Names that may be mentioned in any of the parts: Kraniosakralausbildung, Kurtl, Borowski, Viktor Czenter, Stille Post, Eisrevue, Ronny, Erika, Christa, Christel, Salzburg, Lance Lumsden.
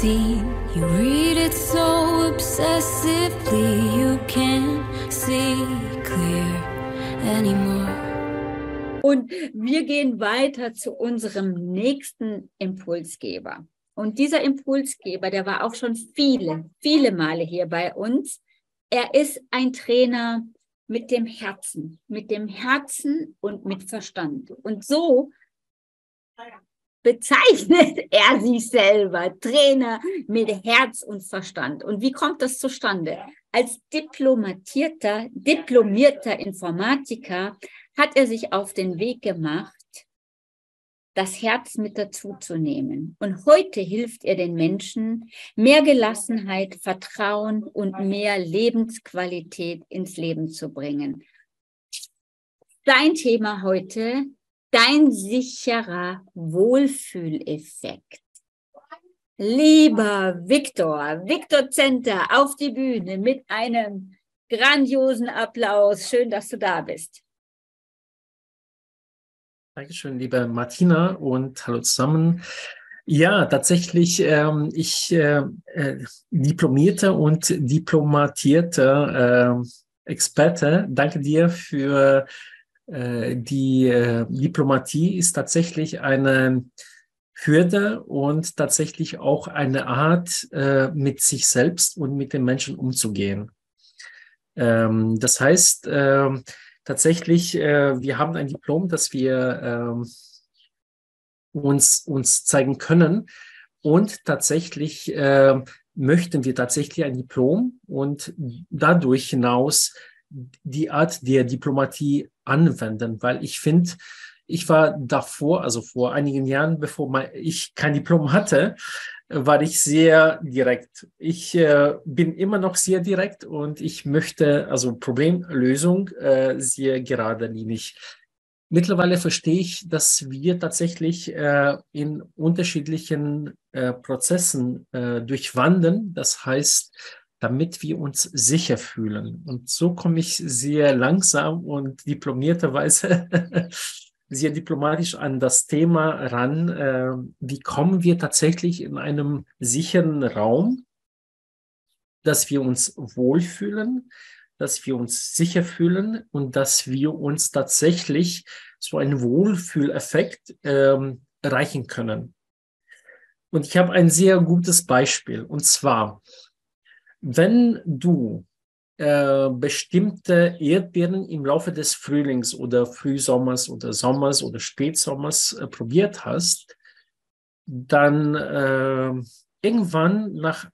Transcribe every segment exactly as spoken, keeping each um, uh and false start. scene. You read it so obsessively, you can't see clear anymore. Und wir gehen weiter zu unserem nächsten Impulsgeber. Und dieser Impulsgeber, der war auch schon viele, viele Male hier bei uns. Er ist ein Trainer mit dem Herzen, mit dem Herzen und mit Verstand. Und so bezeichnet er sich selber, Trainer mit Herz und Verstand. Und wie kommt das zustande? Als diplomatierter, diplomierter Informatiker hat er sich auf den Weg gemacht, das Herz mit dazu zu nehmen. Und heute hilft er den Menschen, mehr Gelassenheit, Vertrauen und mehr Lebensqualität ins Leben zu bringen. Dein Thema heute, dein sicherer Wohlfühleffekt. Lieber Viktor, Viktor Czenter auf die Bühne mit einem grandiosen Applaus. Schön, dass du da bist. Dankeschön, liebe Martina, und hallo zusammen. Ja, tatsächlich, ähm, ich äh, äh, diplomierter und diplomatierter äh, Experte, danke dir für äh, die äh, Diplomatie, ist tatsächlich eine Hürde und tatsächlich auch eine Art, äh, mit sich selbst und mit den Menschen umzugehen. Ähm, das heißt, äh, Tatsächlich, äh, wir haben ein Diplom, das wir äh, uns, uns zeigen können, und tatsächlich äh, möchten wir tatsächlich ein Diplom und dadurch hinaus die Art der Diplomatie anwenden, weil ich finde, ich war davor, also vor einigen Jahren, bevor ich kein Diplom hatte, war ich sehr direkt. Ich äh, bin immer noch sehr direkt und ich möchte, also Problemlösung, äh, sehr geradelinig. Mittlerweile verstehe ich, dass wir tatsächlich äh, in unterschiedlichen äh, Prozessen äh, durchwandern. Das heißt, damit wir uns sicher fühlen. Und so komme ich sehr langsam und diplomierterweise sehr diplomatisch an das Thema ran, äh, wie kommen wir tatsächlich in einem sicheren Raum, dass wir uns wohlfühlen, dass wir uns sicher fühlen und dass wir uns tatsächlich so einen Wohlfühleffekt äh, erreichen können. Und ich habe ein sehr gutes Beispiel, und zwar, wenn du bestimmte Erdbeeren im Laufe des Frühlings oder Frühsommers oder Sommers oder Spätsommers äh, probiert hast, dann äh, irgendwann nach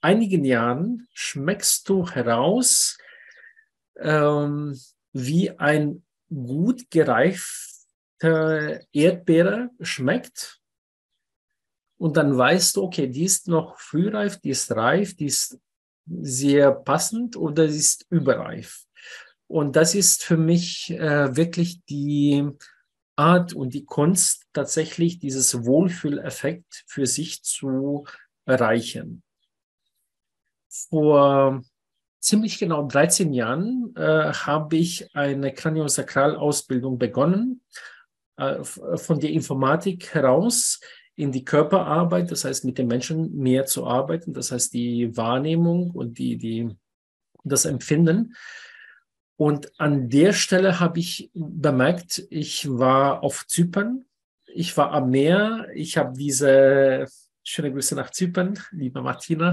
einigen Jahren schmeckst du heraus, ähm, wie ein gut gereifter Erdbeere schmeckt. Und dann weißt du, okay, die ist noch frühreif, die ist reif, die ist sehr passend oder sie ist überreif. Und das ist für mich äh, wirklich die Art und die Kunst, tatsächlich dieses Wohlfühleffekt für sich zu erreichen. Vor ziemlich genau dreizehn Jahren äh, habe ich eine Kraniosakralausbildung begonnen, äh, von der Informatik heraus, in die Körperarbeit, das heißt, mit den Menschen mehr zu arbeiten, das heißt, die Wahrnehmung und die, die, das Empfinden. Und an der Stelle habe ich bemerkt, ich war auf Zypern, ich war am Meer, ich habe diese, schöne Grüße nach Zypern, liebe Martina,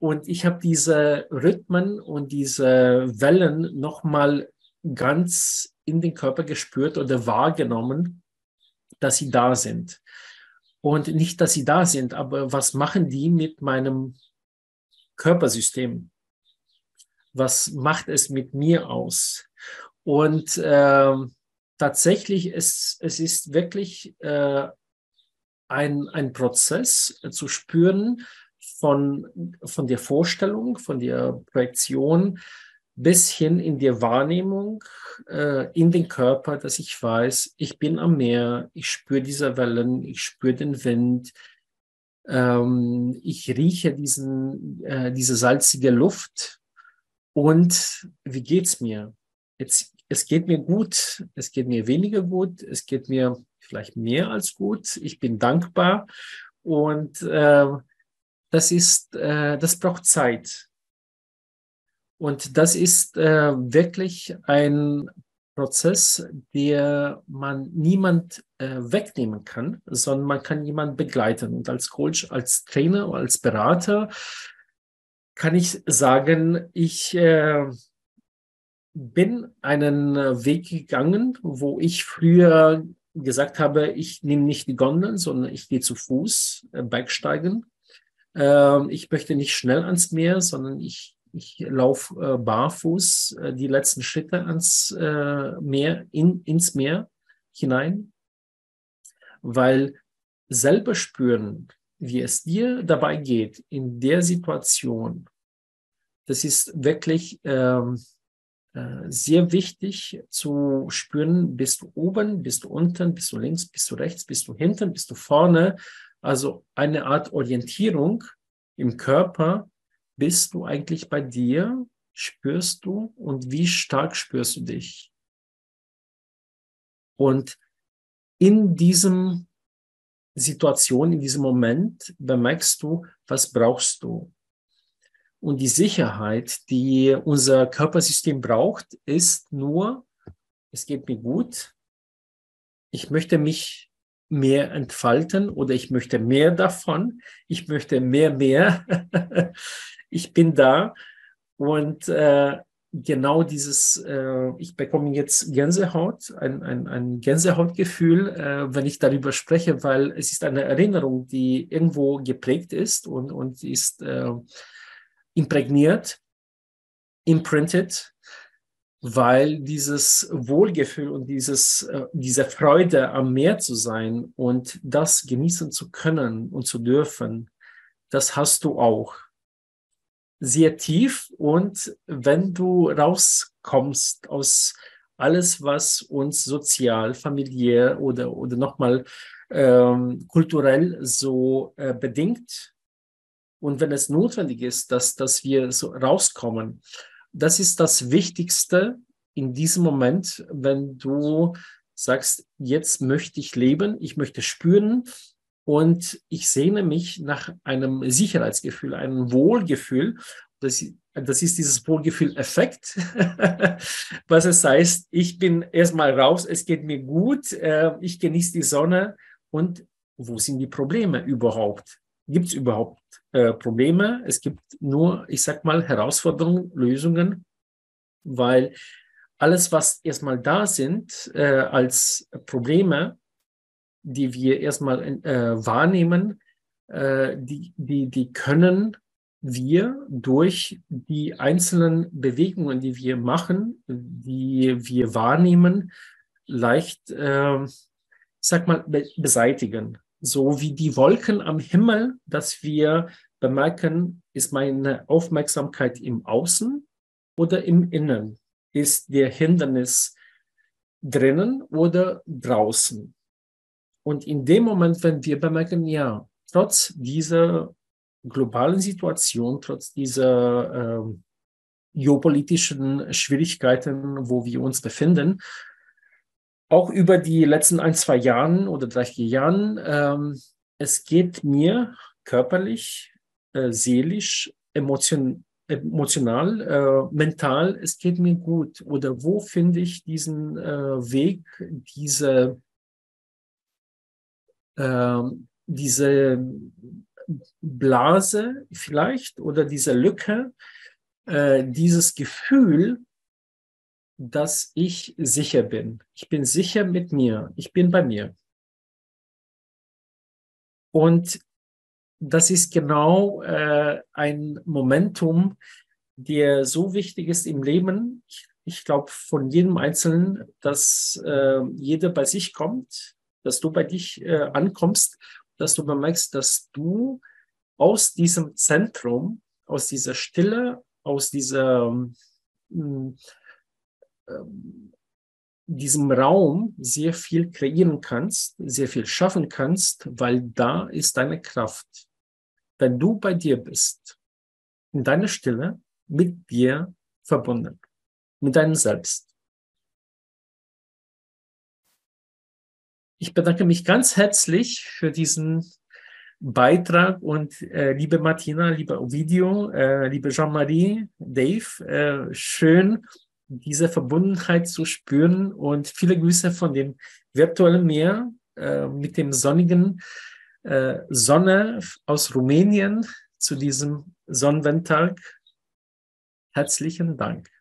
und ich habe diese Rhythmen und diese Wellen nochmal ganz in den Körper gespürt oder wahrgenommen, dass sie da sind. Und nicht, dass sie da sind, aber was machen die mit meinem Körpersystem? Was macht es mit mir aus? Und äh, tatsächlich, es, es ist wirklich äh, ein, ein Prozess zu spüren von, von der Vorstellung, von der Projektion, bis hin in der Wahrnehmung, äh, in den Körper, dass ich weiß, ich bin am Meer, ich spüre diese Wellen, ich spüre den Wind, ähm, ich rieche diesen, äh, diese salzige Luft. Und wie geht's mir? Jetzt, es geht mir gut, es geht mir weniger gut, es geht mir vielleicht mehr als gut. Ich bin dankbar und äh, das ist, äh, das braucht Zeit. Und das ist äh, wirklich ein Prozess, der man niemand äh, wegnehmen kann, sondern man kann jemanden begleiten. Und als Coach, als Trainer, als Berater kann ich sagen, ich äh, bin einen Weg gegangen, wo ich früher gesagt habe, ich nehme nicht die Gondeln, sondern ich gehe zu Fuß, äh, Bergsteigen. Äh, ich möchte nicht schnell ans Meer, sondern ich Ich laufe äh, barfuß äh, die letzten Schritte ans äh, Meer, in, ins Meer hinein, weil selber spüren, wie es dir dabei geht in der Situation, das ist wirklich äh, äh, sehr wichtig zu spüren, bist du oben, bist du unten, bist du links, bist du rechts, bist du hinten, bist du vorne, also eine Art Orientierung im Körper. Bist du eigentlich bei dir? Spürst du? Und wie stark spürst du dich? Und in diesem Situation, in diesem Moment bemerkst du, was brauchst du? Und die Sicherheit, die unser Körpersystem braucht, ist nur, es geht mir gut, ich möchte mich mehr entfalten oder ich möchte mehr davon, ich möchte mehr, mehr. Ich bin da und äh, genau dieses, äh, ich bekomme jetzt Gänsehaut, ein, ein, ein Gänsehautgefühl, äh, wenn ich darüber spreche, weil es ist eine Erinnerung, die irgendwo geprägt ist und, und ist äh, imprägniert, imprinted, weil dieses Wohlgefühl und dieses, äh, diese Freude am Meer zu sein und das genießen zu können und zu dürfen, das hast du auch. Sehr tief und wenn du rauskommst aus alles, was uns sozial, familiär oder, oder nochmal ähm, kulturell so äh, bedingt und wenn es notwendig ist, dass, dass wir so rauskommen, das ist das Wichtigste in diesem Moment, wenn du sagst, jetzt möchte ich leben, ich möchte spüren, und ich sehne mich nach einem Sicherheitsgefühl, einem Wohlgefühl. Das, das ist dieses Wohlgefühl-Effekt, was es heißt, ich bin erstmal raus, es geht mir gut, äh, ich genieße die Sonne. Und wo sind die Probleme überhaupt? Gibt es überhaupt äh, Probleme? Es gibt nur, ich sag mal, Herausforderungen, Lösungen, weil alles, was erstmal da sind äh, als Probleme, die wir erstmal äh, wahrnehmen, äh, die, die, die können wir durch die einzelnen Bewegungen, die wir machen, die wir wahrnehmen, leicht, äh, sag mal, be- beseitigen. So wie die Wolken am Himmel, dass wir bemerken, ist meine Aufmerksamkeit im Außen oder im Innen? Ist der Hindernis drinnen oder draußen? Und in dem Moment, wenn wir bemerken, ja, trotz dieser globalen Situation, trotz dieser äh, geopolitischen Schwierigkeiten, wo wir uns befinden, auch über die letzten ein, zwei Jahren oder drei, vier Jahren, ähm, es geht mir körperlich, äh, seelisch, emotion, emotional, äh, mental, es geht mir gut. Oder wo finde ich diesen äh, Weg, diese diese Blase vielleicht oder diese Lücke, äh, dieses Gefühl, dass ich sicher bin. Ich bin sicher mit mir. Ich bin bei mir. Und das ist genau äh, ein Momentum, der so wichtig ist im Leben. Ich, ich glaube von jedem Einzelnen, dass äh, jeder bei sich kommt, dass du bei dich äh, ankommst, dass du bemerkst, dass du aus diesem Zentrum, aus dieser Stille, aus dieser, ähm, ähm, diesem Raum sehr viel kreieren kannst, sehr viel schaffen kannst, weil da ist deine Kraft. Wenn du bei dir bist, in deiner Stille, mit dir verbunden, mit deinem Selbst. Ich bedanke mich ganz herzlich für diesen Beitrag und äh, liebe Martina, lieber Ovidio, äh, liebe Jean-Marie, Dave, äh, schön, diese Verbundenheit zu spüren und viele Grüße von dem virtuellen Meer äh, mit dem sonnigen äh, Sonne aus Rumänien zu diesem Sonnenwendtag. Herzlichen Dank.